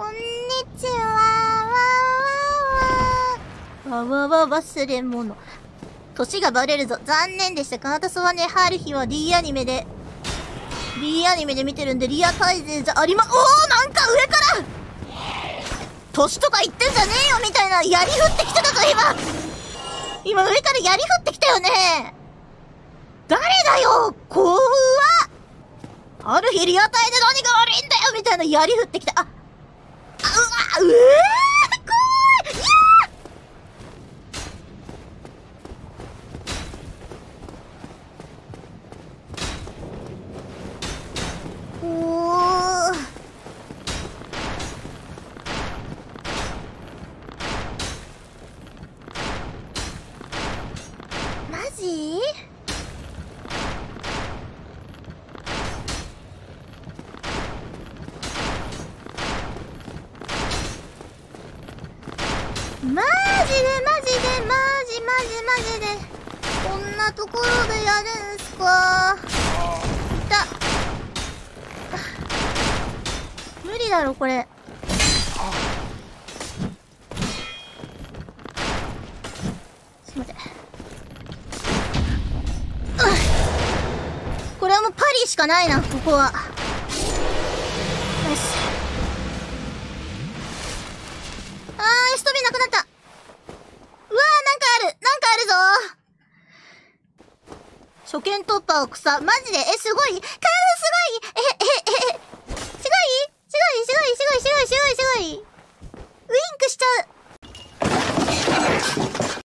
こんにちは。わわわわわわ忘れ物。年がバレるぞ。残念でした。カナタソはね、春日は D アニメで見てるんで、リアタイ勢じゃありま、おーなんか上から年とか言ってんじゃねえよみたいな、槍降ってきてたぞ今上から槍降ってきたよね。誰だよこわある日リアタイで何が悪いんだよみたいな槍降ってきた。あ、うわうえー、怖い。いやマジでこんなところでやるんすか。いた無理だろこれ。すいません、これはもうパリしかないな。ここはよし。あー一人なくなった。初見突破を草。マジですごい、カードすごい、すごいウィンクしちゃう。